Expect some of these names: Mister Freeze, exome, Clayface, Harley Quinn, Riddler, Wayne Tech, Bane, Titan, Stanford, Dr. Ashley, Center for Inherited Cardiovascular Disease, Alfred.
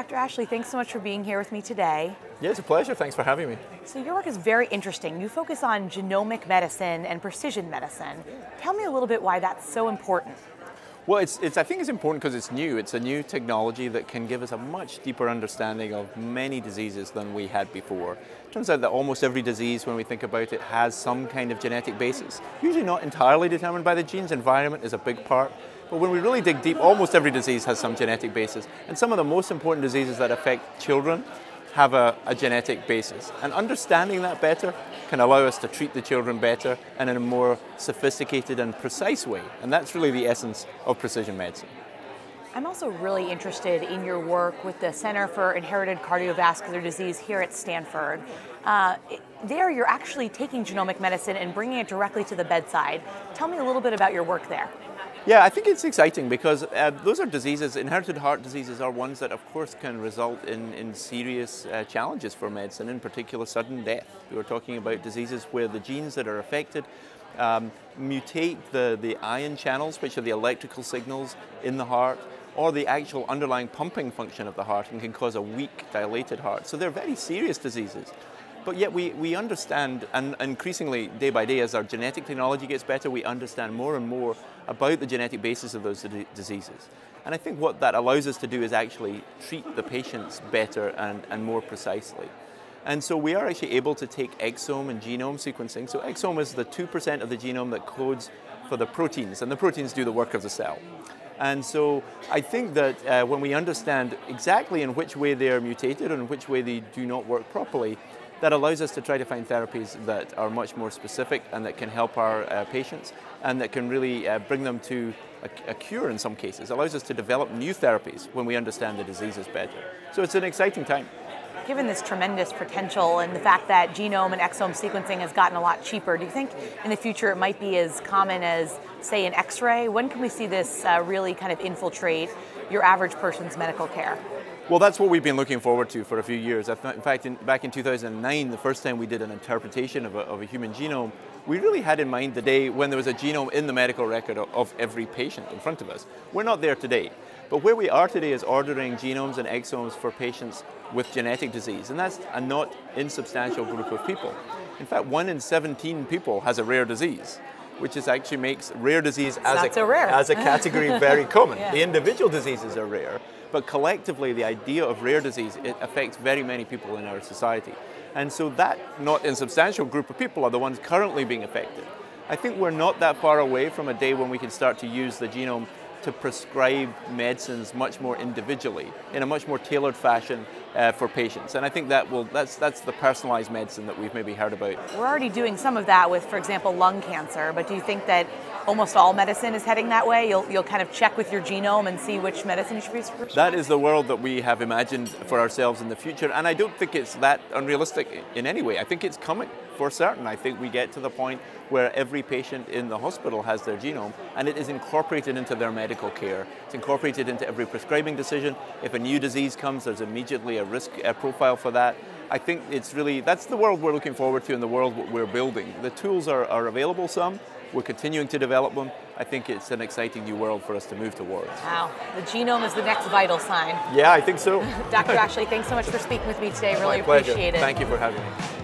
Dr. Ashley, thanks so much for being here with me today. Yeah, it's a pleasure. Thanks for having me. So your work is very interesting. You focus on genomic medicine and precision medicine. Tell me a little bit why that's so important. Well, I think it's important because it's new. It's a new technology that can give us a much deeper understanding of many diseases than we had before. It turns out that almost every disease, when we think about it, has some kind of genetic basis. Usually not entirely determined by the genes. Environment is a big part. But when we really dig deep, almost every disease has some genetic basis. And some of the most important diseases that affect children have a genetic basis. And understanding that better can allow us to treat the children better and in a more sophisticated and precise way. And that's really the essence of precision medicine. I'm also really interested in your work with the Center for Inherited Cardiovascular Disease here at Stanford. There you're actually taking genomic medicine and bringing it directly to the bedside. Tell me a little bit about your work there. Yeah, I think it's exciting because those are diseases, inherited heart diseases are ones that of course can result in serious challenges for medicine, in particular sudden death. We were talking about diseases where the genes that are affected mutate the ion channels, which are the electrical signals in the heart, or the actual underlying pumping function of the heart, and can cause a weak, dilated heart. So they're very serious diseases. But yet we understand, and increasingly day by day as our genetic technology gets better, we understand more and more about the genetic basis of those diseases. And I think what that allows us to do is actually treat the patients better and more precisely. And so we are actually able to take exome and genome sequencing. So exome is the 2% of the genome that codes for the proteins, and the proteins do the work of the cell. And so I think that when we understand exactly in which way they are mutated and in which way they do not work properly, that allows us to try to find therapies that are much more specific and that can help our patients and that can really bring them to a cure in some cases. It allows us to develop new therapies when we understand the diseases better. So it's an exciting time. Given this tremendous potential and the fact that genome and exome sequencing has gotten a lot cheaper, do you think in the future it might be as common as, say, an X-ray? When can we see this really kind of infiltrate your average person's medical care? Well, that's what we've been looking forward to for a few years. In fact, back in 2009, the first time we did an interpretation of a human genome, we really had in mind the day when there was a genome in the medical record of every patient in front of us. We're not there today, but where we are today is ordering genomes and exomes for patients with genetic disease, and that's a not insubstantial group of people. In fact, 1 in 17 people has a rare disease, which is actually makes rare disease as a category very common. Yeah. The individual diseases are rare, but collectively the idea of rare disease, it affects very many people in our society. And so that not insubstantial group of people are the ones currently being affected. I think we're not that far away from a day when we can start to use the genome to prescribe medicines much more individually, in a much more tailored fashion for patients. And I think that's the personalized medicine that we've maybe heard about. We're already doing some of that with, for example, lung cancer, but do you think that almost all medicine is heading that way? You'll kind of check with your genome and see which medicine you should be prescribed? That is the world that we have imagined for ourselves in the future, and I don't think it's that unrealistic in any way. I think it's coming for certain. I think we get to the point where every patient in the hospital has their genome, and it is incorporated into their medical care. It's incorporated into every prescribing decision. If a new disease comes, there's immediately a risk profile for that. I think it's really, that's the world we're looking forward to and the world we're building. The tools are available some. We're continuing to develop them. I think it's an exciting new world for us to move towards. Wow, the genome is the next vital sign. Yeah, I think so. Dr. Ashley, thanks so much for speaking with me today. Really appreciate it. Thank you for having me.